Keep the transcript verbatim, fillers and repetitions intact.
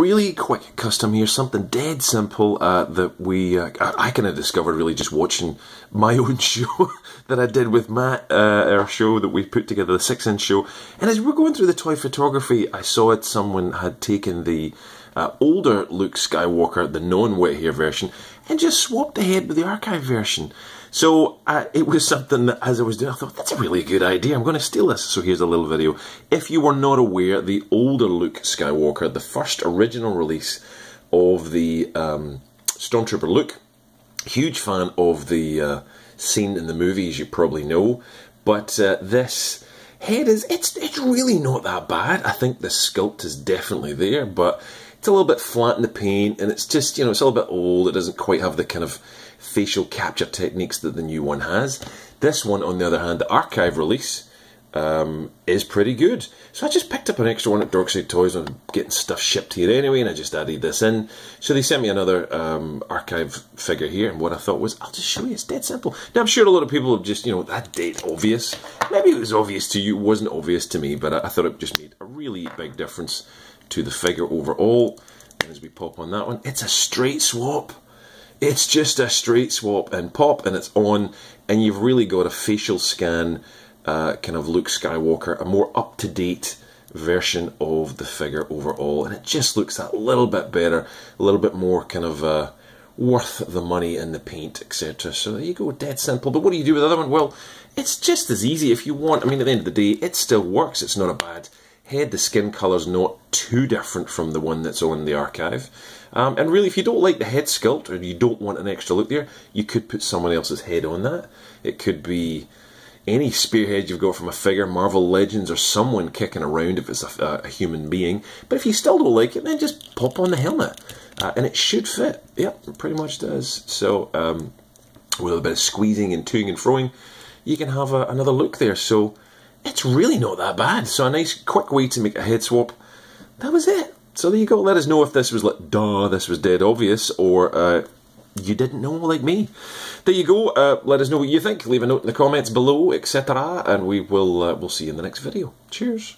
really quick custom here, something dead simple uh, that we, uh, I, I kind of discovered really just watching my own show that I did with Matt, uh, our show that we put together, the six inch show. And as we were going through the toy photography, I saw it, someone had taken the uh, older Luke Skywalker, the known wet hair version, and just swapped the head with the archive version. So uh, it was something that as I was doing, I thought, that's a really good idea, I'm going to steal this. So here's a little video. If you were not aware, the older Luke Skywalker, the first original release of the um, Stormtrooper Luke, huge fan of the uh, scene in the movie, as you probably know, but uh, this head is, it's, it's really not that bad. I think the sculpt is definitely there, but it's a little bit flat in the paint, and it's just, you know, it's a little bit old, it doesn't quite have the kind of facial capture techniques that the new one has. This one, on the other hand, the archive release, um, is pretty good. So I just picked up an extra one at Dorkside Toys, and I'm getting stuff shipped here anyway, and I just added this in. So they sent me another um, archive figure here, and what I thought was, I'll just show you, it's dead simple. Now I'm sure a lot of people have just, you know, that date obvious. Maybe it was obvious to you, it wasn't obvious to me, but I, I thought it just made a really big difference to the figure overall. And as we pop on that one, it's a straight swap. It's just a straight swap and pop, and it's on, and you've really got a facial scan, uh, kind of Luke Skywalker, a more up-to-date version of the figure overall, and it just looks that little bit better, a little bit more kind of uh, worth the money in the paint, et cetera. So there you go, dead simple. But what do you do with the other one? Well, it's just as easy if you want. I mean, at the end of the day, it still works. It's not a bad head. The skin colour's not too different from the one that's on the archive. Um, and really, if you don't like the head sculpt, or you don't want an extra look there, you could put someone else's head on that. It could be any spearhead you've got from a figure, Marvel Legends, or someone kicking around if it's a, a human being. But if you still don't like it, then just pop on the helmet. Uh, and it should fit. Yep, it pretty much does. So, um, with a bit of squeezing and toing and froing, you can have a, another look there. So, it's really not that bad. So a nice, quick way to make a head swap. That was it. So there you go. Let us know if this was like, duh, this was dead obvious, or uh, you didn't know like me. There you go. Uh, let us know what you think. Leave a note in the comments below, et cetera. And we will uh, we'll see you in the next video. Cheers.